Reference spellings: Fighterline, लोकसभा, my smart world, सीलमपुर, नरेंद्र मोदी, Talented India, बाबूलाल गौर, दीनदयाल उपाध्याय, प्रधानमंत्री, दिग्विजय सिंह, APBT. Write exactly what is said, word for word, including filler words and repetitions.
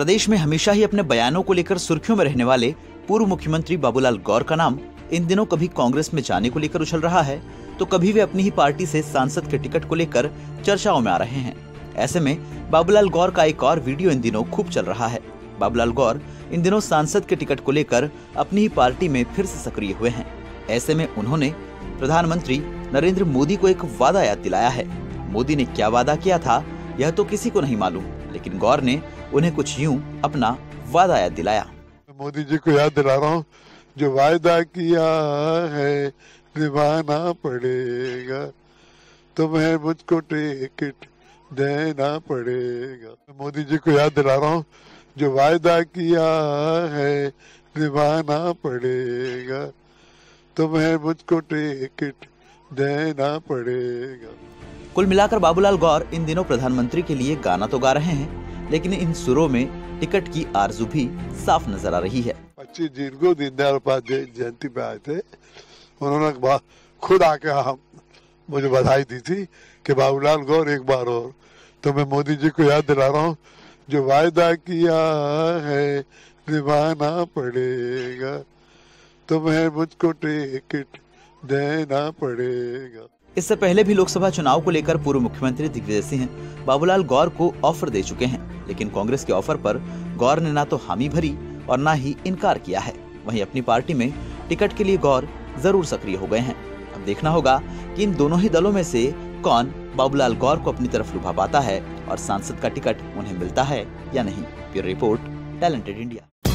प्रदेश में हमेशा ही अपने बयानों को लेकर सुर्खियों में रहने वाले पूर्व मुख्यमंत्री बाबूलाल गौर का नाम इन दिनों कभी कांग्रेस में जाने को लेकर उछल रहा है तो कभी वे अपनी ही पार्टी से सांसद के टिकट को लेकर चर्चाओं में आ रहे हैं। ऐसे में बाबूलाल गौर का एक और वीडियो इन दिनों खूब चल रहा है। बाबूलाल गौर इन दिनों सांसद के टिकट को लेकर अपनी ही पार्टी में फिर से सक्रिय हुए हैं। ऐसे में उन्होंने प्रधानमंत्री नरेंद्र मोदी को एक वादा याद दिलाया है। मोदी ने क्या वादा किया था यह तो किसी को नहीं मालूम, लेकिन गौर ने उन्हें कुछ यूं अपना वादा याद दिलाया। मोदी जी को याद दिला रहा हूँ, जो वायदा किया है निभाना पड़ेगा, तुम्हें मुझको टिकट देना पड़ेगा। मोदी जी को याद दिला रहा हूँ, जो वायदा किया है निभाना पड़ेगा, तुम्हें मुझको टिकट देना पड़ेगा। कुल मिलाकर बाबूलाल गौर इन दिनों प्रधानमंत्री के लिए गाना तो गा रहे हैं, लेकिन इन सुरों में टिकट की आरजू भी साफ नजर आ रही है। पच्चीस जून को दीनदयाल उपाध्याय जयंती पे आए थे, उन्होंने खुद आके हम मुझे बधाई दी थी कि बाबूलाल गौर एक बार और। तो मैं मोदी जी को याद दिला रहा हूँ, जो वायदा किया है निभाना पड़ेगा, तुम्हें मुझको टिकट देना पड़ेगा। इससे पहले भी लोकसभा चुनाव को लेकर पूर्व मुख्यमंत्री दिग्विजय सिंह बाबूलाल गौर को ऑफर दे चुके हैं, लेकिन कांग्रेस के ऑफर पर गौर ने ना तो हामी भरी और ना ही इनकार किया है। वहीं अपनी पार्टी में टिकट के लिए गौर जरूर सक्रिय हो गए हैं। अब देखना होगा कि इन दोनों ही दलों में से कौन बाबूलाल गौर को अपनी तरफ लुभा पाता है और सांसद का टिकट उन्हें मिलता है या नहीं। Bureau report, talented India.